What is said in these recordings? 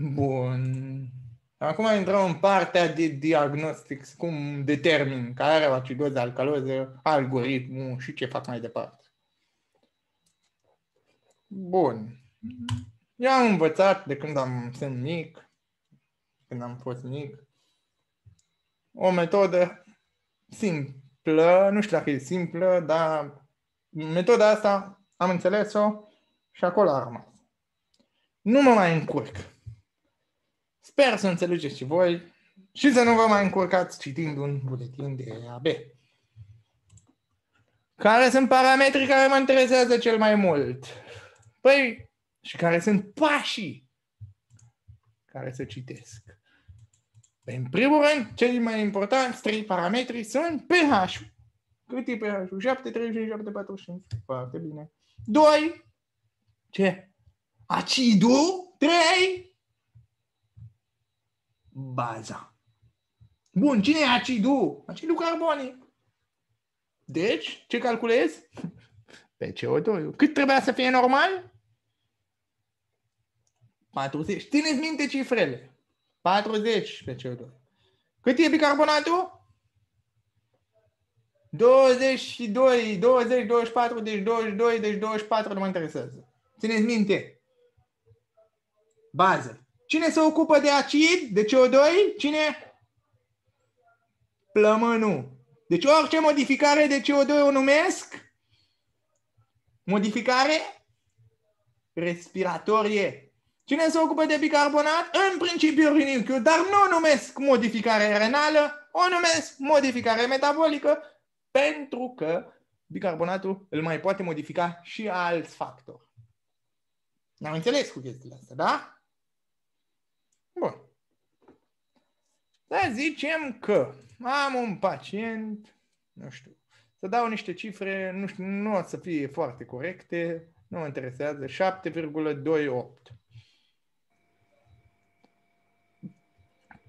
Bun. Acum intrăm în partea de diagnostic, cum determin care are o acidoză, alcaloză, algoritmul și ce fac mai departe. Bun. Eu am învățat de când am fost mic, o metodă simplă, nu știu dacă e simplă, dar metoda asta am înțeles-o și acolo a rămas. Nu mă mai încurc. Sper să înțelegeți și voi și să nu vă mai încurcați citind un buletin de AB. Care sunt parametrii care mă interesează cel mai mult? Păi, și care sunt pașii care se citesc? Păi, în primul rând, cei mai importanți trei parametri sunt pH-ul. Cât e pH-ul? 7, 35, 7, 45. Foarte bine. 2. Ce? Acidul. 3. Baza. Bun, cine e acidul? Acidul carbonic. Deci, ce calculez? Pe CO2. Cât trebuia să fie normal? 40. Țineți minte cifrele. 40 pe CO2. Cât e bicarbonatul? 22, 20, 24, deci 22, deci 24, nu mă interesează. Țineți minte. Bază. Cine se ocupă de acid, de CO2? Cine? Plămânul. Deci orice modificare de CO2 o numesc modificare respiratorie. Cine se ocupă de bicarbonat? În principiu rinichiul, dar nu o numesc modificare renală, o numesc modificare metabolică, pentru că bicarbonatul îl mai poate modifica și alți factori. Ne-am înțeles cu chestiile astea, da? Bun. Să zicem că am un pacient, nu știu, să dau niște cifre, nu știu, nu o să fie foarte corecte, nu mă interesează, 7,28.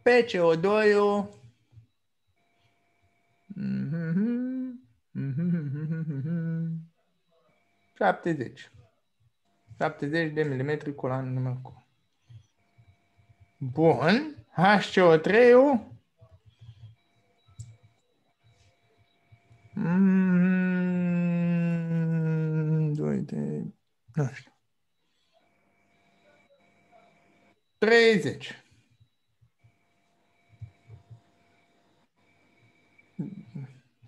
PCO2-ul mm-hmm. 70. 70 de milimetri coloană numărul. Bun. HCO3-ul 30.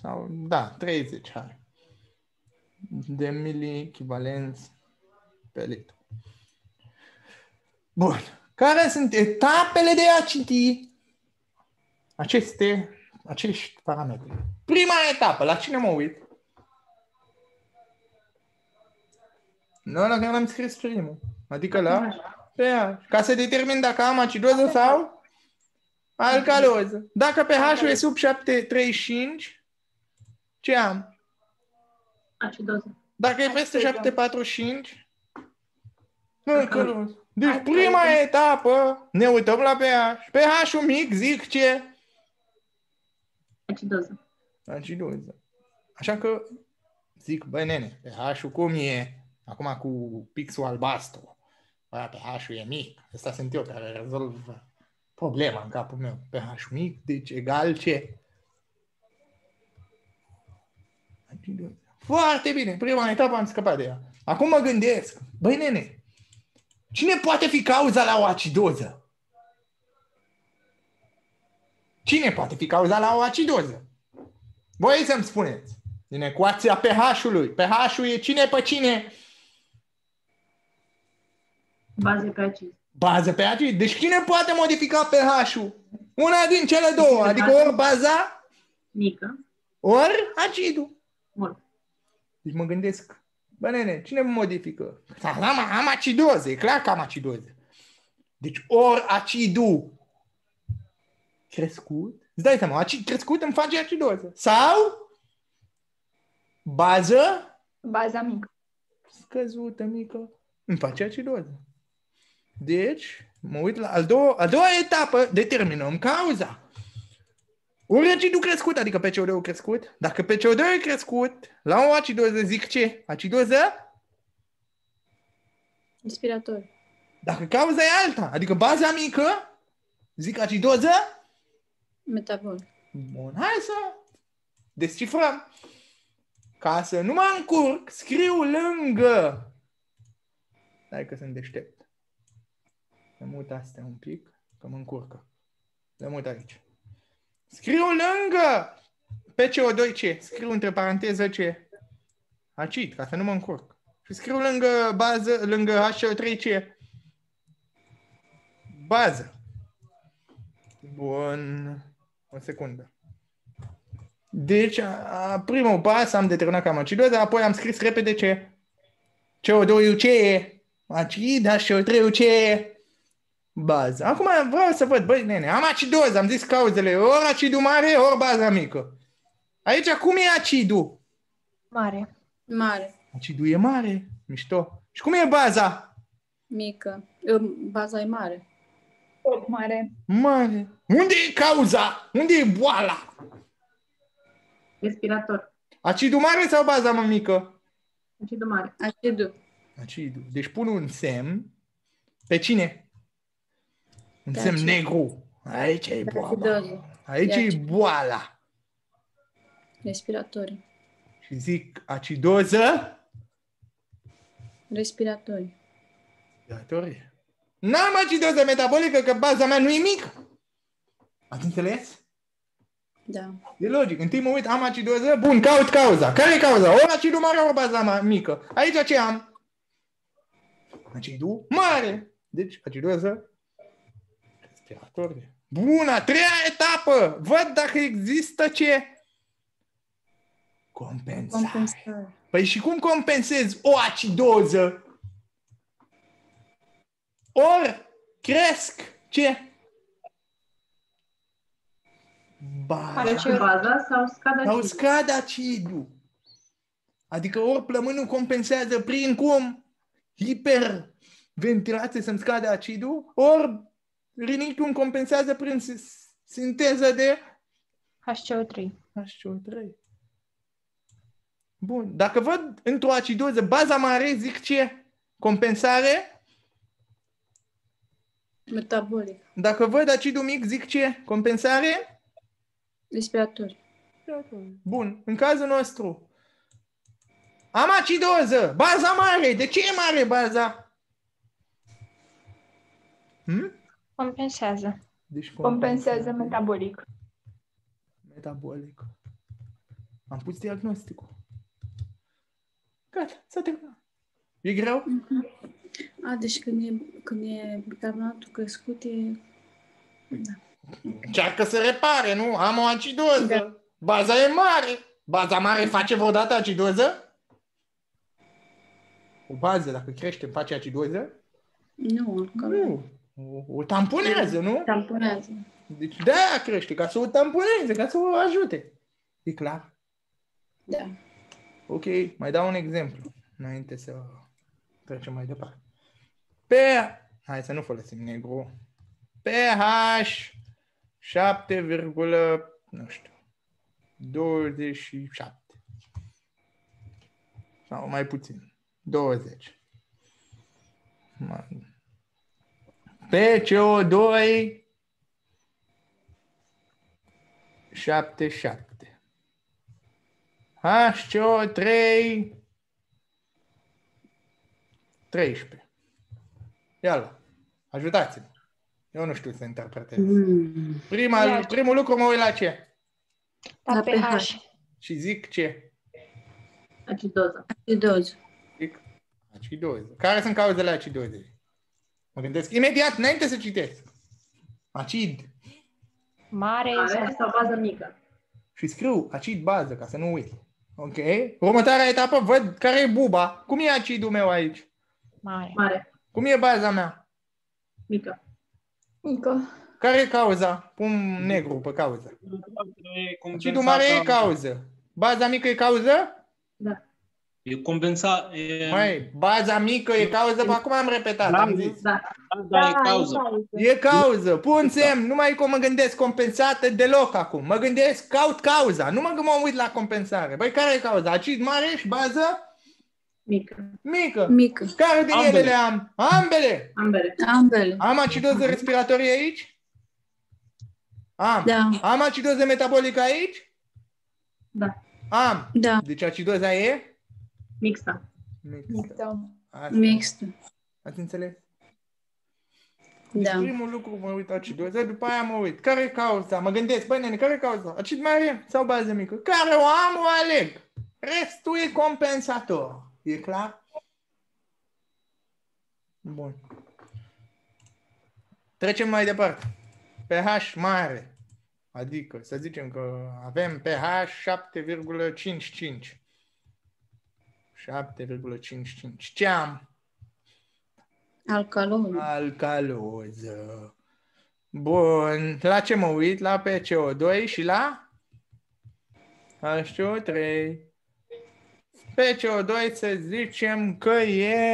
Sau, da, 30 hai. De miliechivalenți pe litru. Bun. Care sunt etapele de a citi acești parametri? Prima etapă, la cine mă uit? Nu, la care l-am scris primul. Adică la pH. Ca să determin dacă am acidoză sau alcaloză. Dacă pH-ul e sub 7,35, ce am? Acidoză. Dacă e peste 7,45, nu alcaloză. Deci prima etapă, ne uităm la pH. pH-ul mic, zic ce? Acidoză. Acidoză. Așa că zic, băi nene, pH-ul cum e? Acum cu pixul albastru. Aia pH-ul e mic. Asta sunt eu care rezolv problema în capul meu. pH mic, deci egal ce? Acidoză. Foarte bine. Prima etapă am scăpat de ea. Acum mă gândesc, băi nene, cine poate fi cauza la o acidoză? Cine poate fi cauza la o acidoză? Voi să-mi spuneți. Din ecuația pH-ului. pH-ul e cine pe cine? Bază pe acid. Bază pe acid. Deci cine poate modifica pH-ul? Una din cele două. Adică ori baza mică, ori acidul. Mult. Deci mă gândesc. Bă, nene, cine modifică? Am acidoze, e clar că am acidoze. Deci ori acidul crescut, îți dai seama, acid crescut îmi face acidoză. Sau baza mică, scăzută, mică, îmi face acidoză. Deci, mă uit la a doua etapă, determinăm cauza. Ori acidul crescut, adică PCO2-ul crescut. Dacă PCO2-ul crescut, la o acidoză zic ce? Acidoză? Respiratorie. Dacă cauza e alta, adică baza mică, zic acidoză, metabol. Bun, hai să descifrăm. Ca să nu mă încurc, scriu lângă. Hai că sunt deștept. Le mut astea un pic, că mă încurcă. Le mut aici. Scriu lângă PCO2 ce? Scriu între paranteză ce? Acid, ca să nu mă încurc. Și scriu lângă bază, lângă HCO3 ce? Bază. Bun. O secundă. Deci, primul pas am determinat că am acidoză, apoi am scris repede ce? CO2-ul ce e? Acid, HCO3-ul ce e? Bază. Acum vreau să văd, băi, nene, am acidoză, am zis cauzele, ori acidul mare, ori baza mică. Aici, cum e acidul? Mare. Mare. Acidul e mare, mișto. Și cum e baza? Mică. Baza e mare. Tot mare. Mare. Unde e cauza? Unde e boala? Respirator. Acidul mare sau baza mai mică? Acidul mare. Acidul. Acidul. Deci pun un semn. Pe cine? Un semn negru. Aici e boala. Aici e boala. Respiratorii. Și zic acidoză. Respiratorii. Respiratorii. N-am acidoză metabolică, că baza mea nu e mică. Ați înțeles? Da. E logic. Întâi mă uit, am acidoză, bun, caut cauza. Care e cauza? Ori acidul mare, ori baza mică. Aici ce am? Acidul mare. Deci, acidoză respiratorie. Bun, a treia etapă. Văd dacă există ce? Compensare. Compensare. Păi și cum compensezi o acidoză? Ori cresc ce? Baza sau scade acidul. Sau scade acidul. Adică ori plămânul compensează prin cum? Hiperventilație să-mi scade acidul, ori rinichiul compensează prin sinteză de HCO3. HCO3. Bun. Dacă văd într-o acidoză baza mare, zic ce? Compensare? Metabolic. Dacă văd acidul mic, zic ce? Compensare? Respirator. Bun. În cazul nostru, am acidoză. Baza mare. De ce e mare baza? Compensează. Deci compensează metabolic. Metabolic. Am pus diagnosticul. Gata. S-a terminat. E greu? A, deci când e bicarbonatul crescut, e... Da. Încearcă să repare, nu? Am o acidoză. Da. Baza e mare. Baza mare face vreodată acidoză? O bază, dacă crește, face acidoză? Nu. Că... Nu. O tamponează, nu? Tamponează. Deci de-aia crește, ca să o tamponeze, ca să o ajute. E clar? Da. Ok, mai dau un exemplu, înainte să... Trecem mai departe. Hai să nu folosim negru. pH 7, nu știu, 27. Sau mai puțin. 20. PCO2 77. HCO3 13. Iala, ajutați-mă. Eu nu știu să interpretez. Primul lucru mă uit la ce? La pH. Și zic ce? Acidoză. Acidoză. Zic acidoză. Care sunt cauzele acidozei? Mă gândesc imediat, înainte să citesc. Acid. Mare sau bază mică. Și scriu acid bază, ca să nu uit. Ok? Următoarea etapă, văd care e buba. Cum e acidul meu aici? Mare. Mare. Cum e baza mea? Mică. Mică. Care e cauza? Pun negru pe cauză. Acidul mare e cauză. Baza mică e cauză? Da. E compensa... Mai, baza mică e cauză? Acum am repetat, am zis. Da, da, e cauză. E cauză. Pun semn. Numai că mă gândesc compensată deloc acum. Mă gândesc, caut cauza. Nu mă uit la compensare. Băi, care e cauza? Acid mare și bază? Mică. Mică. Mică. Care din ambele. Ele am? Ambele. Ambele. Ambele. Am acidoză respiratorie aici? Am. Da. Am acidoză metabolică aici? Da. Am. Da. Deci acidoza e? Mixtă. Mixtă. Mixtă. Ați înțeles? Da. Primul lucru mă uit acidoza, după aia mă uit. Care e cauza? Mă gândesc, băi nene, care e cauza? Acid mare sau bază mică? Care o am, o aleg. Restul e compensator. E clar? Bun. Trecem mai departe. pH mare. Adică, să zicem că avem pH 7,55. 7,55. Ce am? Alcaloză. Alcaloză. Bun. La ce mă uit? La PCO2 și la HCO3. PCO2 să zicem că e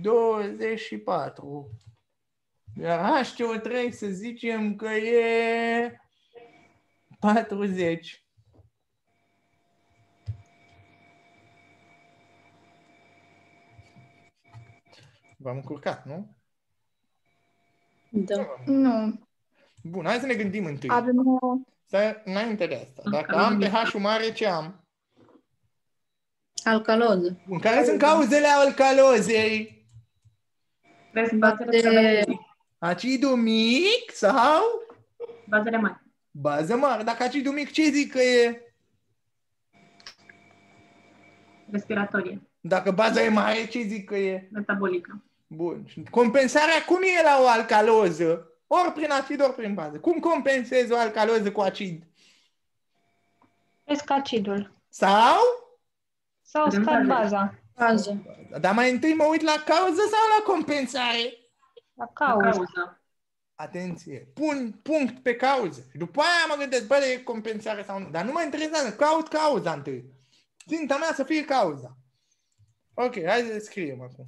24. Iar HCO3 să zicem că e 40. V-am încurcat, nu? Da. Nu. Bun, hai să ne gândim întâi. Avem o... Înainte de asta, dacă am pH-ul mare, ce am? Alcaloză. În care sunt cauzele alcalozei? De... Acidul mic sau? Bazele mari. Bază mare. Dacă acidul mic, ce zic că e? Respiratorie. Dacă baza e mare, ce zic că e? Metabolică. Bun. Compensarea cum e la o alcaloză? Ori prin acid, ori prin bază. Cum compensezi o alcaloză cu acid? Cresc acidul. Sau? Sau scad baza. Bază. Dar mai întâi mă uit la cauză sau la compensare? La cauză. Atenție. Pun punct pe cauză. După aia mă gândesc, bă, e compensare sau nu. Dar nu mă interesează. Caut cauza întâi. Ținta mea să fie cauza. Ok, hai să scriem acum.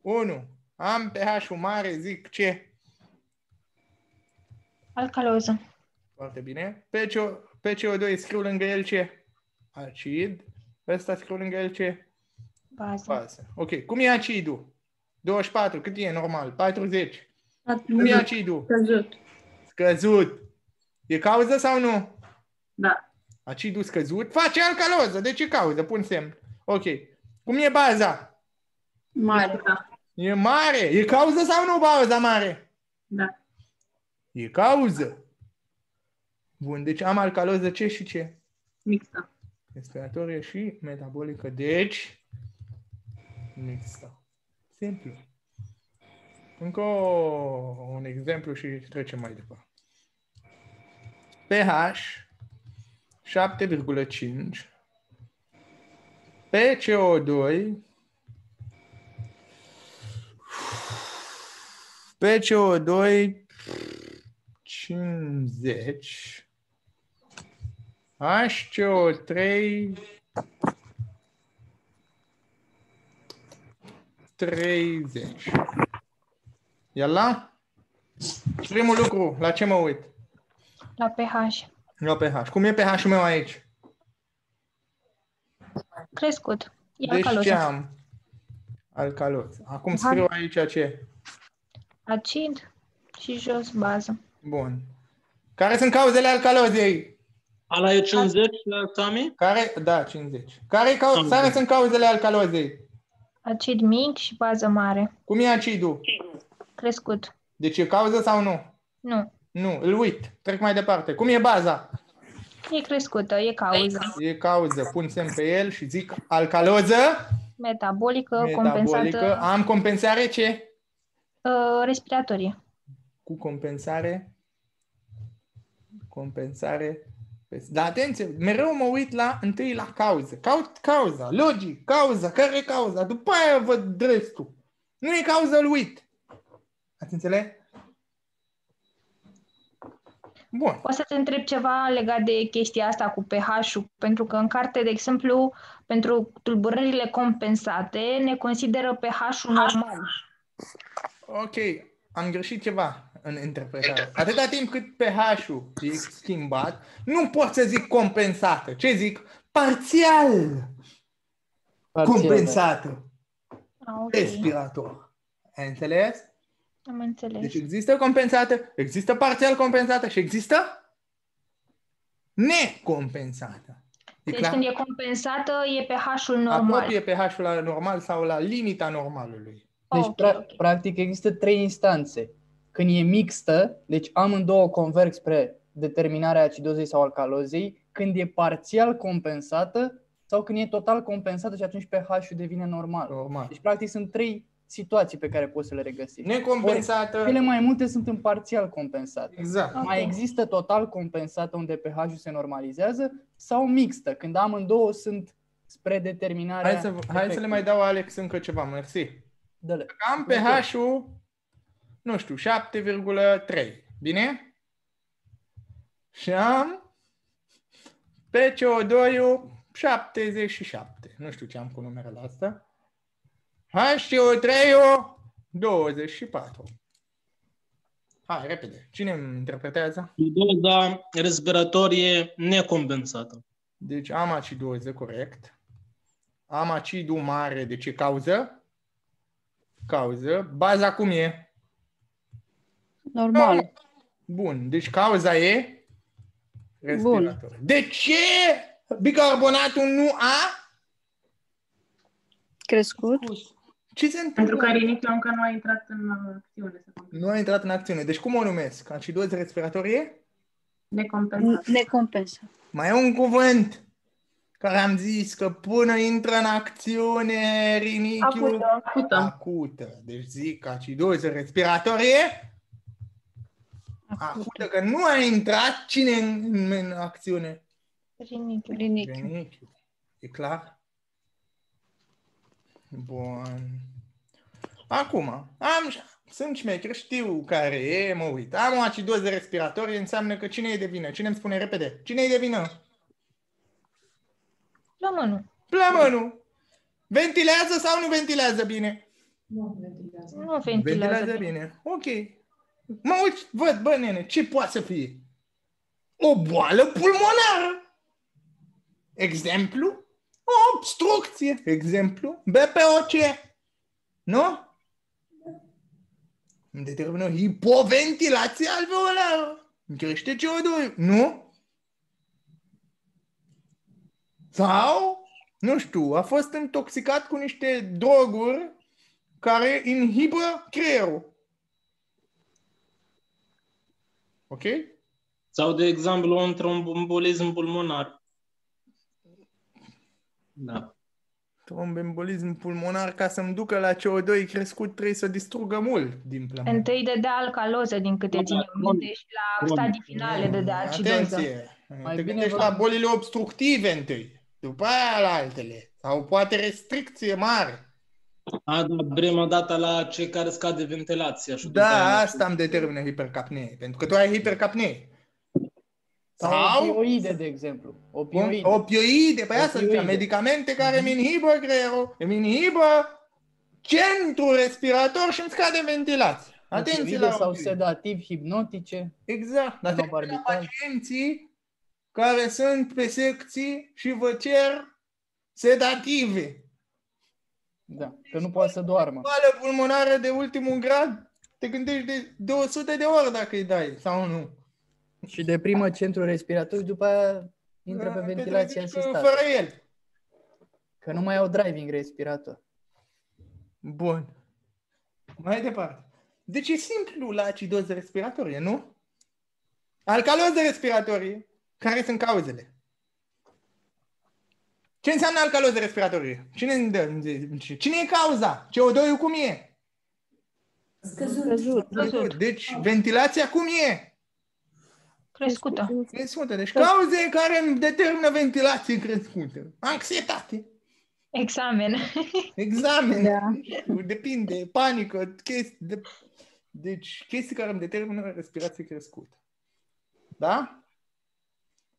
1. Am pH-ul mare, zic ce? Alcaloză. Foarte bine. PCO2 scriu lângă el ce? Acid. Ăsta scriu lângă el ce? Bază. Bază. Ok. Cum e acidul? 24. Cât e normal? 40. Cum e acidul? Scăzut. Scăzut. E cauză sau nu? Da. Acidul scăzut face alcaloză. Deci e cauză. Pun semn. Ok. Cum e baza? Mare. E mare. E cauză sau nu baza mare? Da. E cauză. Bun. Deci am alcaloză ce și ce? Mixtă. Respiratorie și metabolică. Deci, mixtă. Simplu. Încă un exemplu și trecem mai departe. pH 7,5. PCO2 50, HCO3 30. Iar la primul lucru, la ce mă uit? La pH. La pH. Cum e pH-ul meu aici? Crescut. E deci alcaloză. Ce am? Alcaloză. Acum scriu aici ce? Acid și jos bază. Bun. Care sunt cauzele alcalozei? Ala e 50, Sami? Care? Da, 50. Care sunt cauzele alcalozei? Acid mic și bază mare. Cum e acidul? Crescut. Deci e cauză sau nu? Nu. Nu, îl uit. Trec mai departe. Cum e baza? E crescută, e cauză. E cauză. Pun semn pe el și zic alcaloză? Metabolică, compensată. Am compensare ce? Respiratorie. Cu compensare. Compensare. Dar atenție, mereu mă uit la întâi la cauză. Caut cauza, logic, cauza, care e cauza? După aia văd restul. Nu e cauză, îl uit. Ați înțeles? Bun. O să te întreb ceva legat de chestia asta cu pH-ul, pentru că în carte, de exemplu, pentru tulburările compensate, ne consideră pH-ul normal. Ok. am greșit ceva în interpretare. Atâta timp cât pH-ul e schimbat, nu pot să zic compensată. Ce zic? Parțial compensată. Respirator. Ai înțeles? Am înțeles. Deci există compensată, există parțial compensată și există necompensată. Deci când e compensată, e pH-ul normal. Apropie pH-ul la normal sau la limita normalului. Deci, practic, există trei instanțe. Când e mixtă, deci amândouă converg spre determinarea acidozei sau alcalozei, când e parțial compensată sau când e total compensată și atunci pH-ul devine normal. Deci, practic, sunt trei situații pe care poți să le regăsi. Necompensată. Cele mai multe sunt în parțial compensată. Exact. Mai există total compensată unde pH-ul se normalizează sau mixtă, când amândouă sunt spre determinarea... Hai să le mai dau, Alex, încă ceva. Mersi. Dă-le. Am pH-ul, nu știu, 7,3. Bine? Și am PCO2-ul 77. Nu știu ce am cu numerele astea. HCO3-ul 24. Hai, repede. Cine îmi interpretează? Acidoza respiratorie necompensată. Deci am acidoză, corect. Am acidul mare, de ce cauză? Baza cum e? Normal. Bun, deci cauza e respiratorie. De ce bicarbonatul nu a crescut? Ce se întâmplă? Pentru că rinicul încă nu a intrat în acțiune. Nu a intrat în acțiune. Deci cum o numesc? Acidoză respiratorie? Necompensat. Mai e un cuvânt care am zis că până intră în acțiune rinichiul... Acută. Deci zic acidoză respiratorie acută, că nu a intrat cine în acțiune? Rinichiul. E clar? Bun. Acum, sunt șmecheri, știu care e, mă uit. Am o acidoză respiratorie, înseamnă că cine e de vină? Cine îmi spune repede? Cine e de vină? Plămânul. Ventilează sau nu ventilează bine? Nu ventilează. Ventilează bine. Ok. Mă uit, văd, bă, nene, ce poate să fie? O boală pulmonară. Exemplu? O obstrucție, exemplu, BPOC, nu? Îmi determină hipoventilație alveolară. Îmi crește CO2, nu? Sau, nu știu, a fost intoxicat cu niște droguri care inhibă creierul. Ok? Sau, de exemplu, un tromboembolism pulmonar. Da. Trombembolism pulmonar, ca să-mi ducă la CO2 crescut, trebuie să distrugă mult din plământ. Întâi de alcaloză, din câte ține minte, și la stadii finale de acidoză. Atenție! Te gândești la bolile obstructive întâi, după aia la altele. Sau poate restricție mare. Prima dată la cei care scade ventilația. Da, asta îmi determină hipercapnee, pentru că tu ai hipercapnee. Sau opioide, de exemplu. Opioide, păi asta zicea, medicamente care îmi inhibă creierul, îmi inhibă centrul respirator și îmi scade ventilația. Atenție la opioide. Sau sedativi, hipnotice. Exact. Atenție la pacienții care sunt pe secții și vă cer sedative. Da, că nu poate să doarmă. Boală pulmonară de ultimul grad, te gândești de 200 de ori dacă îi dai sau nu. Și deprimă centrul respirator și după aia intră pe ventilație asistată. Fără el. Că nu mai au driving respirator. Bun. Mai departe. Deci e simplu la acidoză respiratorie, nu? Alcaloză respiratorie. Care sunt cauzele? Ce înseamnă alcaloză respiratorie? Cine e cauza? CO2-ul cum e? Scăzut. Deci ventilația cum e? Crescută. Deci cauze care îmi determină ventilație crescută. Anxietate. Examen. Da. Depinde. Panică. Deci chestii care îmi determină respirație crescută. Da?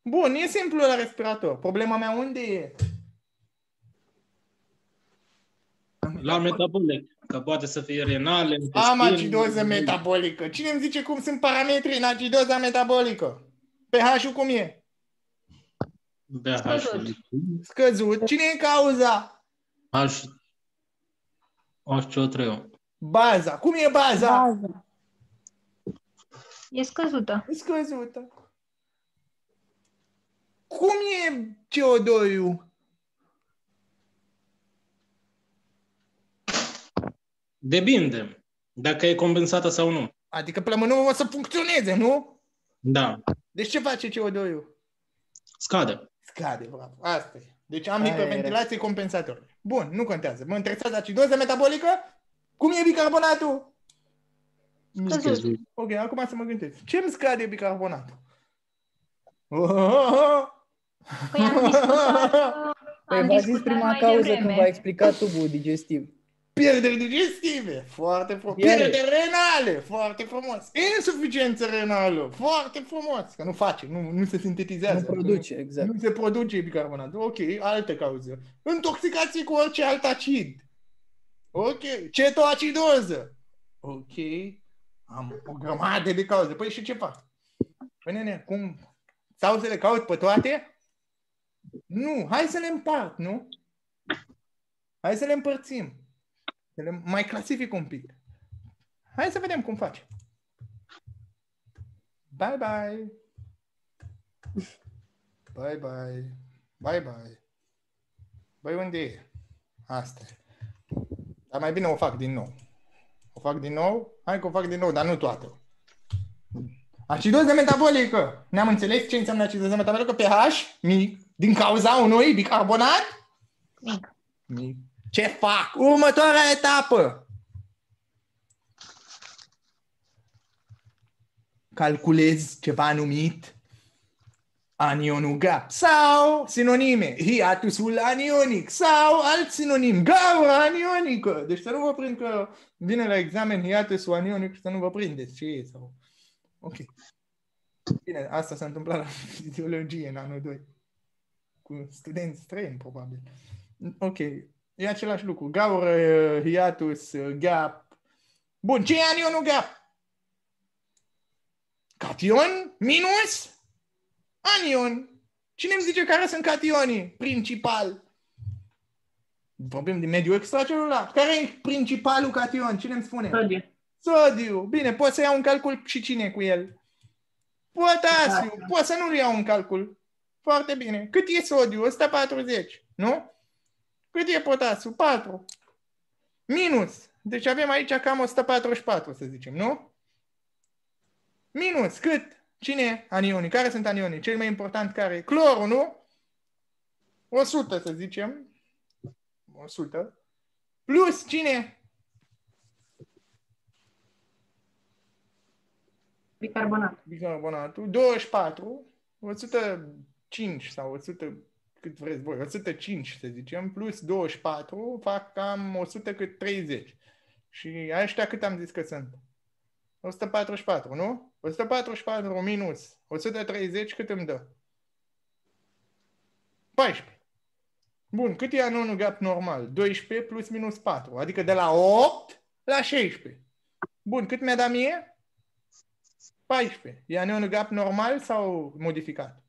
Bun. E simplu la respirator. Problema mea unde e? La metabolic, că poate să fie renale. Am acidoză metabolică. Cine îmi zice cum sunt parametrii în acidoza metabolică? pH-ul cum e? pH-ul scăzut. Cine e cauza? HCO3. Baza. Cum e baza? E scăzută. E scăzută. Cum e CO2-ul? Depinde dacă e compensată sau nu. Adică plămânul o să funcționeze, nu? Da. Deci ce face CO2-ul? Scade. Scade, bravo. Asta e. Deci am hiperventilație compensatorie. Bun, nu contează. Mă interesează acidoza metabolică? Cum e bicarbonatul? Scăzut. Ok, acum să mă gândesc. Ce îmi scade bicarbonatul? Păi am zis prima cauză când v-a explicat tubul digestiv. Pierderi digestive, foarte frumos. Pierderi renale, foarte frumos. Insuficiență renală, foarte frumos. Că nu face, nu se sintetizează. Nu produce, exact. Nu se produce bicarbonatul. Ok, altă cauză. Intoxicație cu orice alt acid. Ok, cetoacidoză. Ok, am o grămadă de cauze. Păi și ce fac? Păi nene, cum? Sau să le caut pe toate? Nu, hai să le împart, nu? Hai să le împărțim. Să le mai clasific un pic. Hai să vedem cum faci. Bye, bye. Bye, bye. Bye, bye. Băi, unde e? Asta e. Dar mai bine o fac din nou. O fac din nou? Hai că o fac din nou, dar nu toată. Acidoză metabolică. Ne-am înțeles ce înseamnă acidoză metabolică? pH mic. Din cauza unui bicarbonat? Mic. Mic. Ce fac? Următoarea etapă. Calculez ceva numit anionul GAP sau sinonime. Hiatusul anionic sau alt sinonim. Gaură anionică. Deci să nu vă prind că vine la examen hiatusul anionic și să nu vă prindeți ce e sau... Ok. Bine, asta s-a întâmplat la fiziologie în anul 2. Cu studenți străini, probabil. Ok. E același lucru. Gaură, hiatus, gap. Bun, ce e anionul gap? Cation minus anion. Cine îmi zice care sunt cationii principal? Vorbim din mediul extracelular. Care e principalul cation? Cine îmi spune? Sodiu. Sodiu. Bine, pot să iau un calcul și cine cu el? Potasiu. Da. Pot să nu-l iau un calcul. Foarte bine. Cât e sodiu? 140, nu? Cât e potasiu? 4. Minus. Deci avem aici cam 144, să zicem, nu? Minus. Cât? Cine e anionii? Care sunt anionii? Cel mai important care e? Clorul, nu? 100, să zicem. 100. Plus cine? Bicarbonatul. Bicarbonatul. 24. 105 sau 100... cât vreți voi, 105, să zicem, plus 24, fac cam 130. Și ăștia cât am zis că sunt? 144, nu? 144 minus 130, cât îmi dă? 14. Bun, cât e anionul gap normal? 12 plus minus 4, adică de la 8 la 16. Bun, cât mi-a dat mie? 14. E anionul gap normal sau modificat?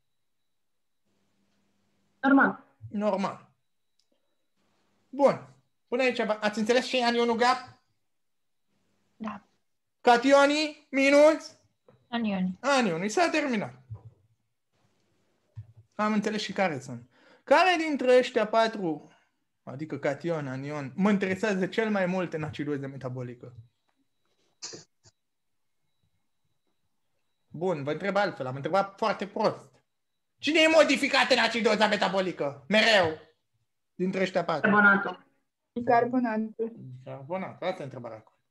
Normal. Normal. Bun. Până aici, ați înțeles ce e anionul GAP? Da. Cationii minus? Anionii. Anionii. S-a terminat. Am înțeles și care sunt. Care dintre ăștia patru, adică cation, anion, mă interesează cel mai mult în acidoză metabolică? Bun, vă întreb altfel. Am întrebat foarte prost. Cine e modificat în acidoza metabolică? Mereu. Dintre ăștia patru. Bicarbonatul. Bicarbonatul. Bicarbonatul. Asta e întrebarea corectă.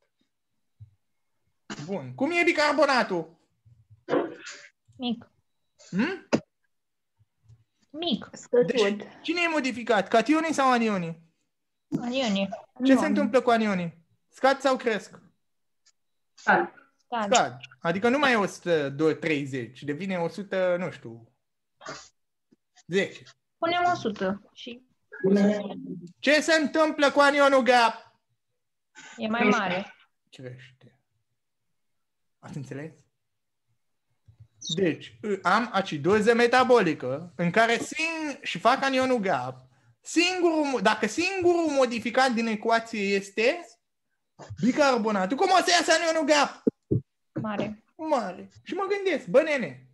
Bun. Cum e bicarbonatul? Mic. Hmm? Mic. Deci, cine e modificat? Cationii sau anionii? Anionii. Ce se întâmplă cu anionii? Scad sau cresc? Scad. Scad. Adică nu mai e 130, devine 100, nu știu... 10. Punem 100 și... Ce se întâmplă cu anionul GAP? E mai mare. Crește. Ați înțeles? Deci, am acidoză metabolică în care și fac anionul GAP. Dacă singurul modificant din ecuație este bicarbonatul, cum o să iasă anionul GAP? Mare. Mare. Și mă gândesc, bă, nene,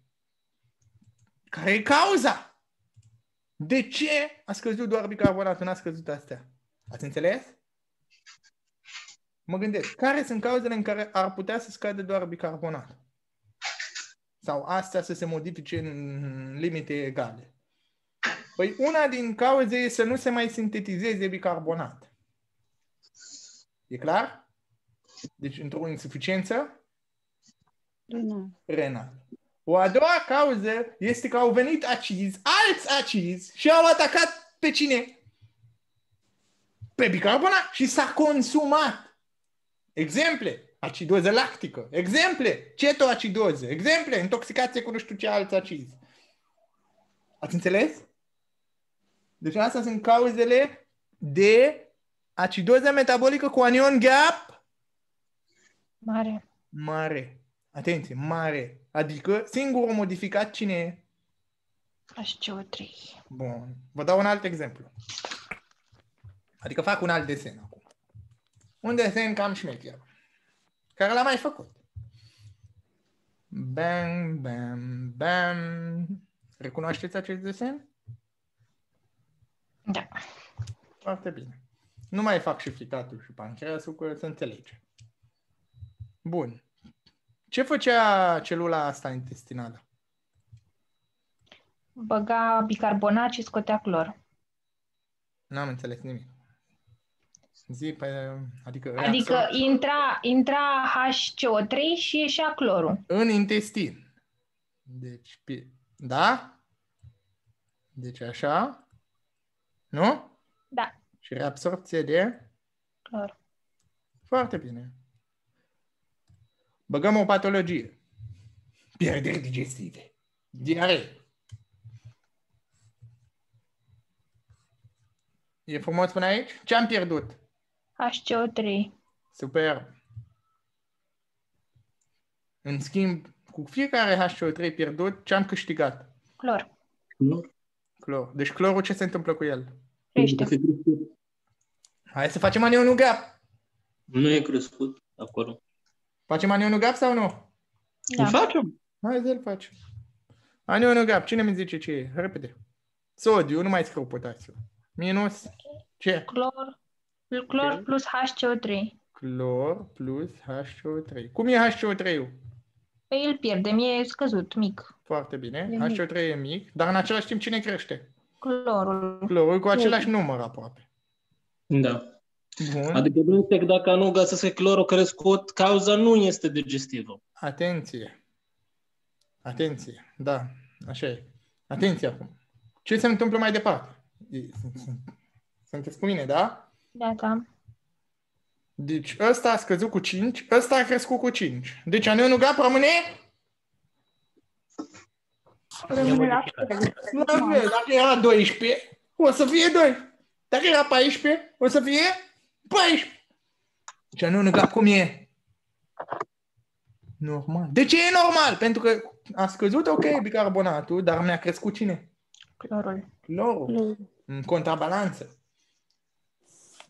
care e cauza? De ce a scăzut doar bicarbonatul, n-a scăzut astea? Ați înțeles? Mă gândesc, care sunt cauzele în care ar putea să scadă doar bicarbonatul? Sau astea să se modifice în limite egale? Păi una din cauze e să nu se mai sintetizeze bicarbonat. E clar? Deci într-o insuficiență renală. O a doua cauză este că au venit acizi, alți acizi, și au atacat pe cine? Pe bicarbonat și s-a consumat. Exemple, acidoză lactică. Exemple, cetoacidoză. Exemple, intoxicație cu nu știu ce alți acizi. Ați înțeles? Deci astea sunt cauzele de acidoză metabolică cu anion gap mare. Mare. Atenție, mare. Adică singurul modificat cine e? HCO3. Bun. Vă dau un alt exemplu. Adică fac un alt desen acum. Un desen cam șmecher. Care l-am mai făcut. Bam, bam, bam. Recunoașteți acest desen? Da. Foarte bine. Nu mai fac și fricatul și pancreasul, că se înțelege. Bun. Ce făcea celula asta intestinală? Băga bicarbonat și scotea clor. N-am înțeles nimic. Adică intra HCO3 și ieșea clorul. În intestin. Deci, da? Deci așa. Nu? Da. Și reabsorpție de? Clor. Foarte bine. Băgăm o patologie. Pierderi digestive. Diaree. E frumos până aici? Ce am pierdut? HCO3. Super. În schimb, cu fiecare HCO3 pierdut, ce am câștigat? Clor. Clor. Deci clorul, ce se întâmplă cu el? Crește. Hai să facem anionul GAP. Nu e crescut acolo. Facem anionul GAP sau nu? Da. Îl facem. Hai să-l facem. Anionul GAP, cine mi zice ce e? Repede. Sodiu, nu mai scriu potasiu. Minus ce? Clor plus HCO3. Clor plus HCO3. Cum e HCO3-ul? Păi îl pierdem, e scăzut, mic. Foarte bine. HCO3 e mic, dar în același timp cine crește? Clorul. Clorul cu același număr aproape. Da. Bun. Adică, brânzec, dacă nu găsesc clorul crescut, cauza nu este digestivă. Atenție. Atenție. Da. Așa e. Atenție acum. Ce se întâmplă mai departe? Sunteți cu mine, da? Da, da. Deci, ăsta a scăzut cu 5, ăsta a crescut cu 5. Deci, anionul GAP rămâne? Rămâne la fel. Dacă era 12, o să fie 2. Dacă era 14, o să fie 14. Deci anionul GAP cum e? Normal. De ce e normal? Pentru că a scăzut, ok, bicarbonatul, dar mi-a crescut cine? Clorul. Clorul. În contrabalanță.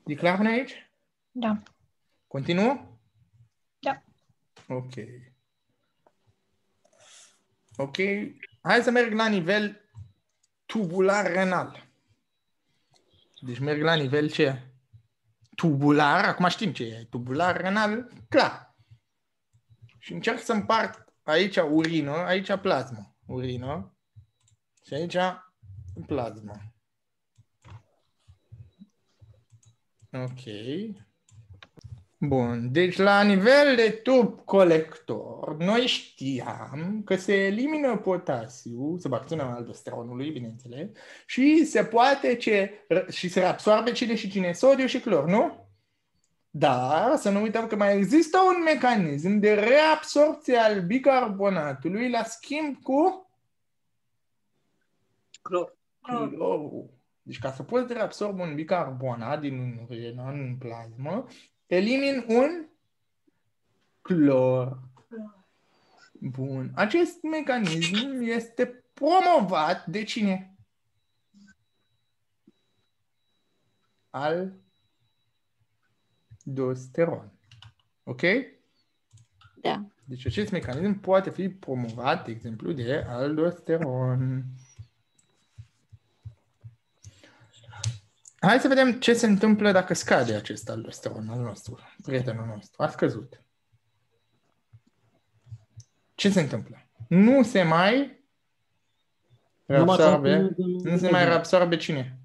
E clar până aici? Da. Continuă? Da. Ok. Ok. Hai să merg la nivel tubular renal. Deci merg la nivel ce? Tubular, acum știm ce e, tubular renal, clar. Și încerc să împart aici urină, aici plasmă. Urină și aici plasmă. Ok. Bun, deci la nivel de tub colector, noi știam că se elimină potasiu, sub acțiunea aldosteronului, bineînțeles, și se poate și se absorbe cine și cine, sodiu și clor, nu? Dar să nu uităm că mai există un mecanism de reabsorpție al bicarbonatului la schimb cu clor. Deci ca să poți reabsorbi un bicarbonat din urină în plasmă, Elimin un clor. Bun. Acest mecanism este promovat de cine? Aldosteron. Ok? Da. Deci acest mecanism poate fi promovat, de exemplu, de aldosteron. Hai să vedem ce se întâmplă dacă scade acest aldosteron al nostru, prietenul nostru. A scăzut. Ce se întâmplă? Nu se mai reabsorbe, cine?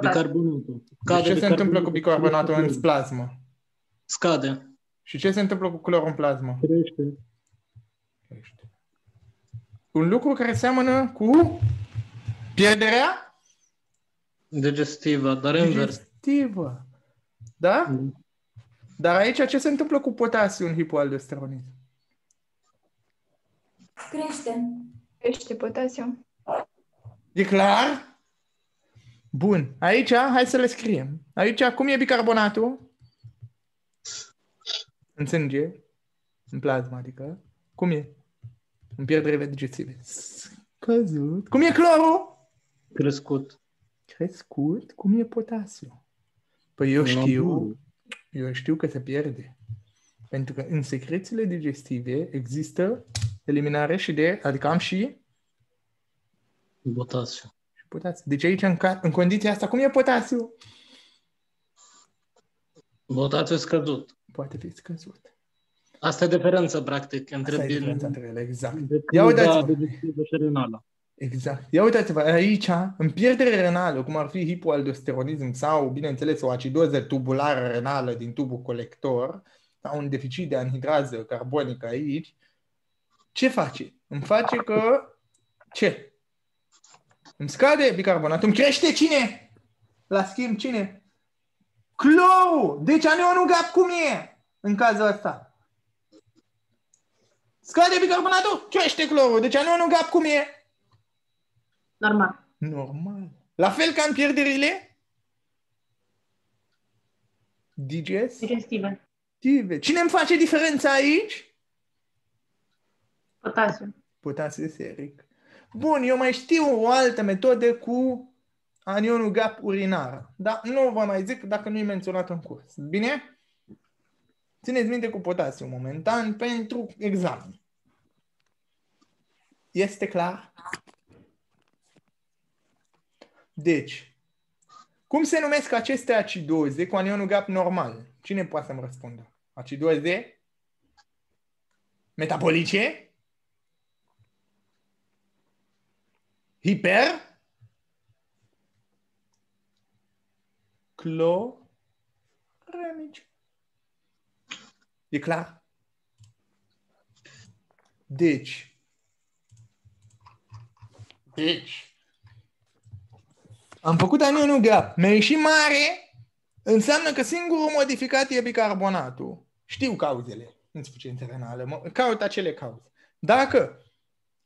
Bicarbonatul. Ce se întâmplă cu bicarbonatul în plasmă? Scade. Și ce se întâmplă cu clorul în plasmă? Crește. Un lucru care seamănă cu pierderea digestivă, dar invers. Digestivă. Da? Mm. Dar aici ce se întâmplă cu potasiu în hipoaldosteronism? Crește. Crește potasiu. E clar? Bun. Aici, hai să le scriem. Aici, cum e bicarbonatul? În sânge, în plasmă, adică. Cum e? În pierdere digestive. Scăzut. Cum e clorul? Crescut. Crescut? Cum e potasiu? Păi eu știu că se pierde. Pentru că în secrețiile digestive există eliminare și de, adică am și potasiu. Deci aici, în condiția asta, cum e potasiu? Potasiu scăzut. Poate fi scăzut. Asta e diferența, practic, între ele. Exact. Ia uitați-vă. Exact. Ia uitați-vă, aici, în pierdere renală, cum ar fi hipoaldosteronism sau, bineînțeles, o acidoză tubulară renală din tubul colector, sau un deficit de anhidrază carbonică aici, ce face? Îmi face că... Ce? Îmi scade bicarbonatul, îmi crește cine? La schimb, cine? Clorul! Deci anionul GAP cum e în cazul ăsta? Scade bicarbonatul, crește clorul. Deci anionul GAP cum e? Normal. Normal. La fel ca în pierderile digestive. Cine îmi face diferența aici? Potasiu. Potasiu seric. Bun, eu mai știu o altă metodă cu anionul GAP urinar. Dar nu vă mai zic dacă nu e menționat în curs. Bine? Țineți minte cu potasiu momentan pentru examen. Este clar? Deci, cum se numesc aceste acidoze cu anionul GAP normal? Cine poate să-mi răspundă? Acidoze? Metabolice? Hiper? Cloremice. E clar? Deci. Am făcut anionul GAP. Mi-a ieșit mare, înseamnă că singurul modificat e bicarbonatul. Știu cauzele în suficiență renală. Caut acele cauze. Dacă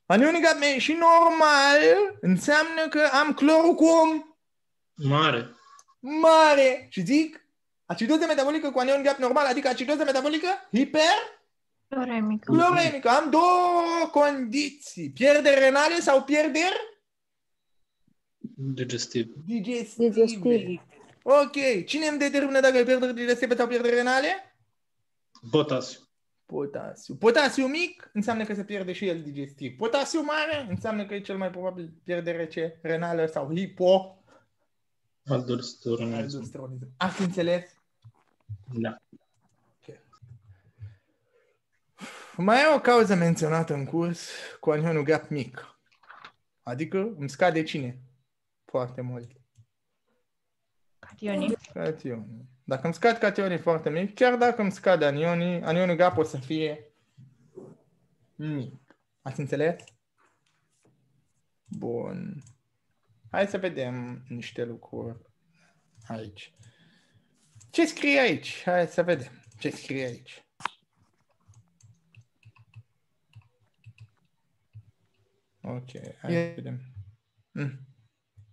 anionul GAP mi-a ieșit normal, înseamnă că am clorul cum? Mare. Mare. Și zic acidoză metabolică cu anion GAP normal, adică acidoză metabolică hipercloremică. Cloremică. Am două condiții. Pierderi renale sau pierderi? Digestiv. Digestiv. Ok. Cine îmi determină dacă e pierdere digestive sau pierdere renale? Potasiu. Potasiu. Potasiu mic înseamnă că se pierde și el digestiv. Potasiu mare înseamnă că e cel mai probabil pierdere ce? Renală sau hipoaldosteronism. Ați înțeles? Da. Okay. Mai e o cauză menționată în curs cu anionul GAP mic. Adică îmi scade cine? Foarte mult. Cationii. Cationii. Dacă îmi scad cationii foarte mici, chiar dacă îmi scad anionii, anionul GAP o să fie mic. Ați înțeles? Bun. Hai să vedem niște lucruri aici. Ce scrie aici? Hai să vedem ce scrie aici. Ok, hai să vedem.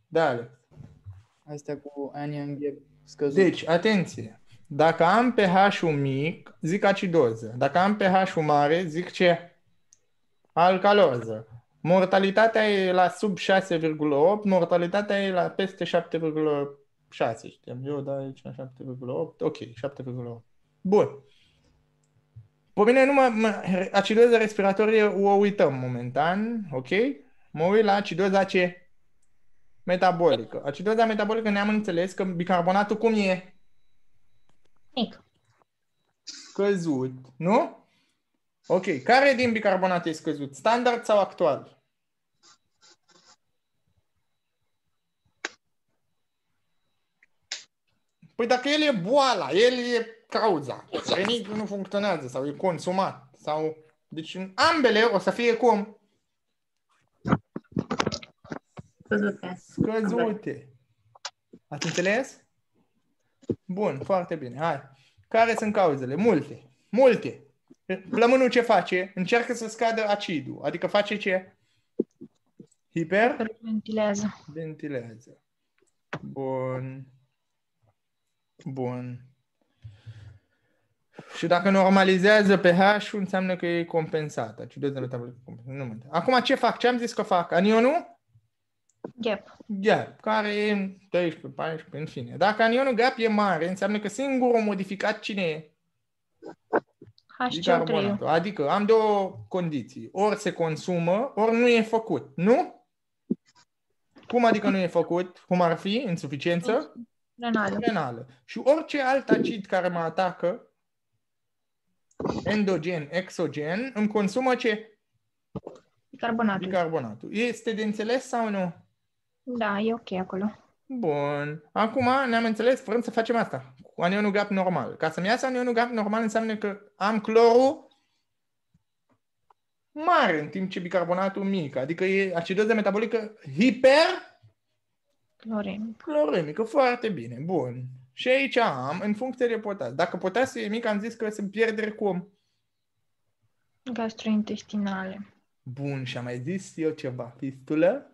Da, Alex. Asta cu anion GAP scăzut. Deci, atenție! Dacă am pH-ul mic, zic acidoză. Dacă am pH-ul mare, zic ce? Alcaloză. Mortalitatea e la sub 6,8, mortalitatea e la peste 7,6. Știam eu, dar aici 7,8. Ok, 7,8. Bun. Pe mine, acidoza respiratorie o uităm momentan, ok? Mă uit la acidoza ce? Metabolică. Acidoza metabolică ne-am înțeles că bicarbonatul cum e? Mic. Scăzut, nu? Ok. Care din bicarbonat e scăzut? Standard sau actual? Păi dacă el e boala, el e cauza. Renic nu funcționează sau e consumat. Sau... Deci în ambele o să fie cum? Scăzute. Scăzute. Ați înțeles? Bun, foarte bine. Hai. Care sunt cauzele? Multe. Multe. Plămânul ce face? Încearcă să scadă acidul. Adică face ce? Hiperventilează. Ventilează. Bun. Bun. Și dacă normalizează pH-ul, înseamnă că e compensat. Acidoza metabolică compensată. Acum ce fac? Ce am zis că fac? Anionul? GAP. GAP, care e 13, 14, în fine. Dacă anionul GAP e mare, înseamnă că singurul modificat cine e? HCO3. Adică am două condiții. Ori se consumă, ori nu e făcut. Nu? Cum adică nu e făcut? Cum ar fi? Insuficiență? Renală. Renală. Și orice alt acid care mă atacă, endogen, exogen, îmi consumă ce? Bicarbonatul. Bicarbonatul. Este de înțeles sau nu? Da, e ok acolo. Bun. Acum ne-am înțeles, vrem să facem asta. Cu anionul GAP normal. Ca să-mi iasă anionul GAP normal înseamnă că am clorul mare, în timp ce bicarbonatul mic. Adică e acidoza metabolică hipercloremică. Cloremică. Foarte bine. Bun. Și aici am, în funcție de potas. Dacă potasul e mic, am zis că sunt pierderi cum? Gastrointestinale. Bun. Și am mai zis eu ceva. Fistulă?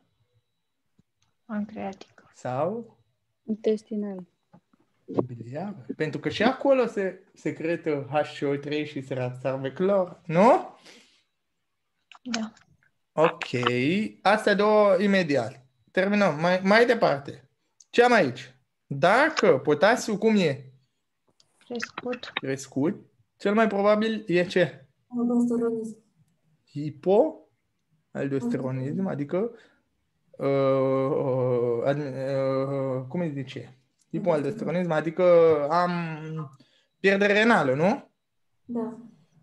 Pancreatică. Sau? Intestinal. Biliar. Pentru că și acolo se secretă HCO3 și se absorbe clor, nu? Da. Ok. Astea două imediat. Terminăm. Mai departe. Ce am aici? Dacă potasiul cum e? Crescut. Crescut. Cel mai probabil e ce? Aldosteronism. Hipoaldosteronism, adică cum îi zice? Hipoaldosteronism, adică am pierdere renală, nu? Da.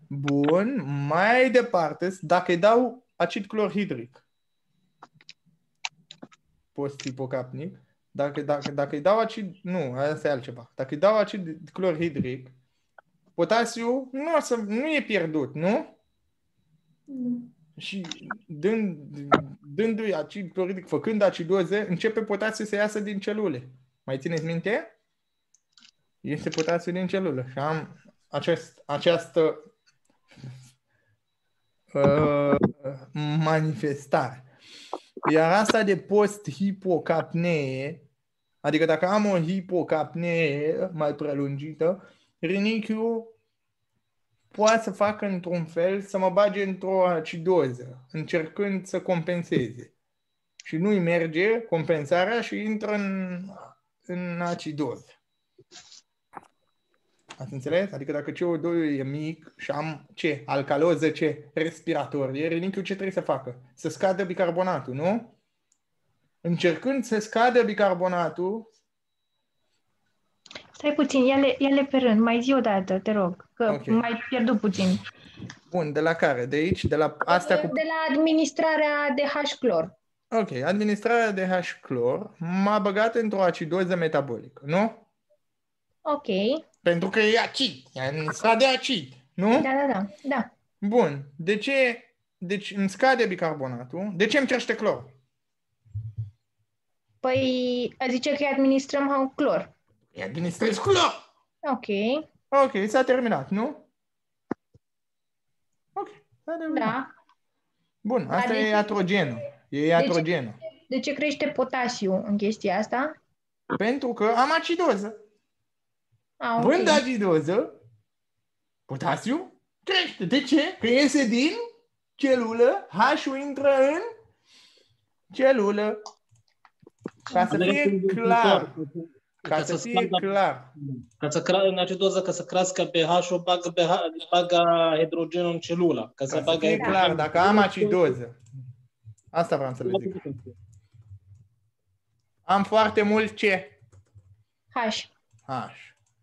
Bun. Mai departe, dacă îi dau acid clorhidric post-hipocapnic, dacă îi dau acid, nu, asta e altceva. Dacă îi dau acid clorhidric, potasiul nu e pierdut, nu? Nu. Și dându-i acid clorhidric, făcând acidoze, începe potasiul să iasă din celule. Mai țineți minte? Este potasiul din celulă. Și am această manifestare. Iar asta de post-hipocapnee, adică dacă am o hipocapnee mai prelungită, rinichiul poate să facă într-un fel să mă bage într-o acidoză, încercând să compenseze. Și nu-i merge compensarea și intră în acidoză. Ați înțeles? Adică dacă CO2 e mic și am ce? Alcaloză ce? Respiratorie, rinichiul ce trebuie să facă? Să scadă bicarbonatul, nu? Încercând să scadă bicarbonatul... Stai puțin, ia-le pe rând, mai zi o dată, te rog, că okay. Mai pierdut puțin. Bun, de la care? De aici? De la astea cu... De la administrarea de H-clor. Ok, administrarea de H-clor m-a băgat într-o acidoză metabolică, nu? Ok. Pentru că e acid, e administrat de acid, nu? Da. Bun, de ce? Deci îmi scade bicarbonatul, de ce îmi crește clor? Păi, zice că administrăm clor. Îi administrez clor! Ok, s-a terminat, nu? Ok, s-a terminat. Da. Bun, asta e iatrogenul. E iatrogenul. De ce crește potasiu în chestia asta? Pentru că am acidoză. Acidoză, potasiu crește. De ce? Că iese din celulă, H-ul intră în celulă. Ca să fie clar. Ca să crească în acidoză, ca să crească pH-ul, bagă hidrogenul în celulă. Ca să fie clar, dacă am acidoză. Asta vreau să le zic. Am foarte mult ce? H.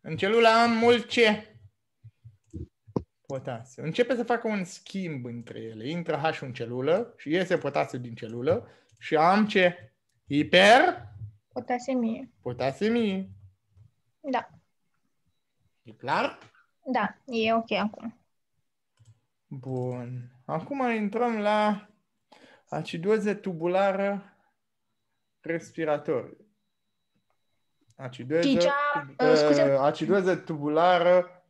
În celulă am mult ce? Potasiu. Începe să facă un schimb între ele. Intră H în celulă și iese potasiu din celulă și am ce? Hiperpotasemie. Potasemie. Da. E clar? Da, e ok acum. Bun. Acum intrăm la acidoză tubulară respiratorie. Acidoză tubulară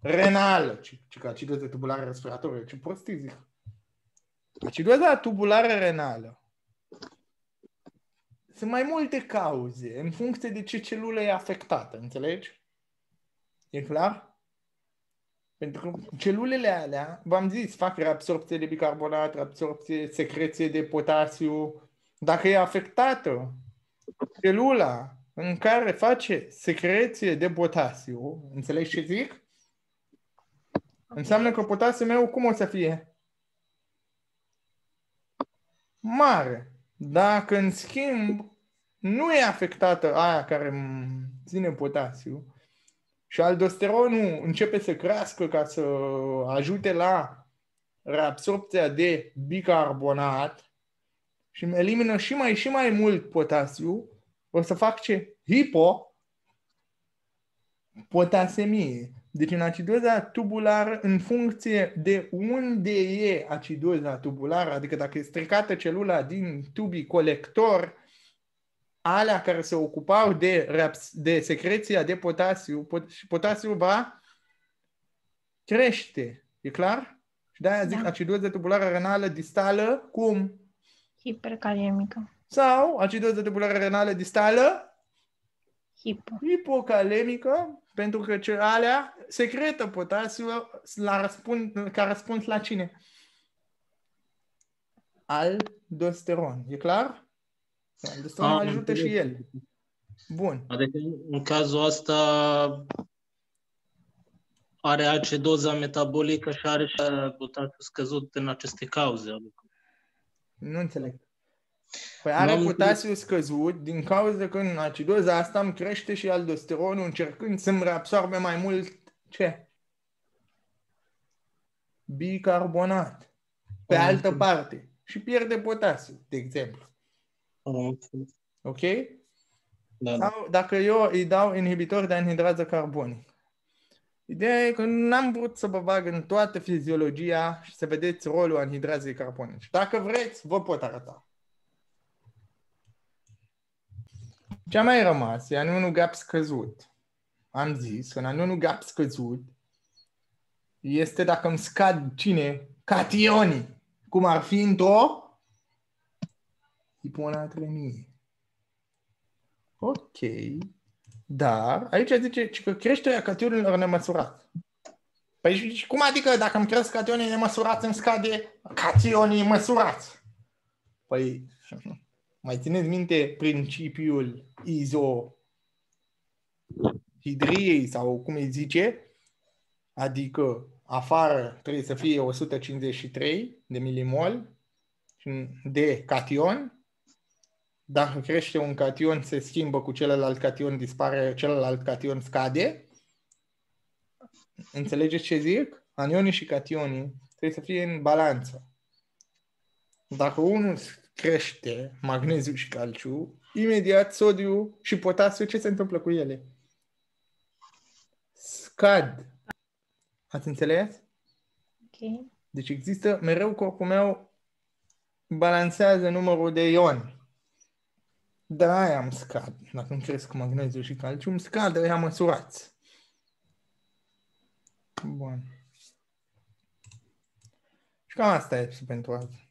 renală. Acidoză tubulară respiratorie. Ce prostii zic. Acidoza tubulară renală. Sunt mai multe cauze în funcție de ce celulă e afectată. Înțelegi? E clar? Pentru că celulele alea, v-am zis, fac reabsorpție de bicarbonat, reabsorpție, secreție de potasiu. Dacă e afectată celula în care face secreție de potasiu, înțelegi ce zic? Înseamnă că potasiul meu cum o să fie? Mare. Dacă, în schimb, nu e afectată aia care ține potasiu și aldosteronul începe să crească ca să ajute la reabsorpția de bicarbonat și îmi elimină și mai mult potasiu, o să fac ce? Hipopotasemie. Deci în acidoza tubulară, în funcție de unde e acidoza tubulară, adică dacă e stricată celula din tubii colector, alea care se ocupau de secreția de potasiu, și potasiul va crește. E clar? Și de-aia zic acidoza tubulară renală distală cum? Hipercalemică. Sau acidoză tubulară renală distală hipocalemică, pentru că alea secretă potasiul ca răspuns la cine? Aldosteron. E clar? Aldosteron ajută și el. Bun. Adică în cazul ăsta are acidoza metabolică și are și potasiul scăzut în aceste cauze. Nu înțeleg. Păi are potasiu scăzut din cauza că în acidoza asta îmi crește și aldosteronul încercând să-mi reabsorbe mai mult ce? Bicarbonat. Pe altă parte. Și pierde potasiu, de exemplu. Ok? Da. Sau dacă eu îi dau inhibitor de anhidrază carbonic. Ideea e că n-am vrut să vă bag în toată fiziologia și să vedeți rolul anhidrazei carbonice. Dacă vreți, vă pot arăta. Ce-a mai rămas e anionul GAP scăzut. Am zis că în anionul GAP scăzut este dacă îmi scad cine? Cationii. Cum ar fi într-o hiponatremie. Ok. Dar aici zice că creșterea cationilor nemăsurat. Păi cum adică dacă îmi cresc cationii nemăsurați îmi scade cationii măsurați? Păi... Mai țineți minte principiul izohidriei sau cum îi zice? Adică afară trebuie să fie 153 de milimol de cation. Dacă crește un cation, se schimbă cu celălalt cation, dispare, celălalt cation scade. Înțelegeți ce zic? Anionii și cationii trebuie să fie în balanță. Dacă unul crește magneziu și calciu, imediat sodiu și potasiu, ce se întâmplă cu ele? Scad. Ați înțeles? Ok. Deci există, mereu corpul meu balansează numărul de ioni. Da, aia îmi scad. Dacă îmi cresc magneziu și calciu, îmi scad, aia măsurați. Bun. Și cam asta e pentru azi.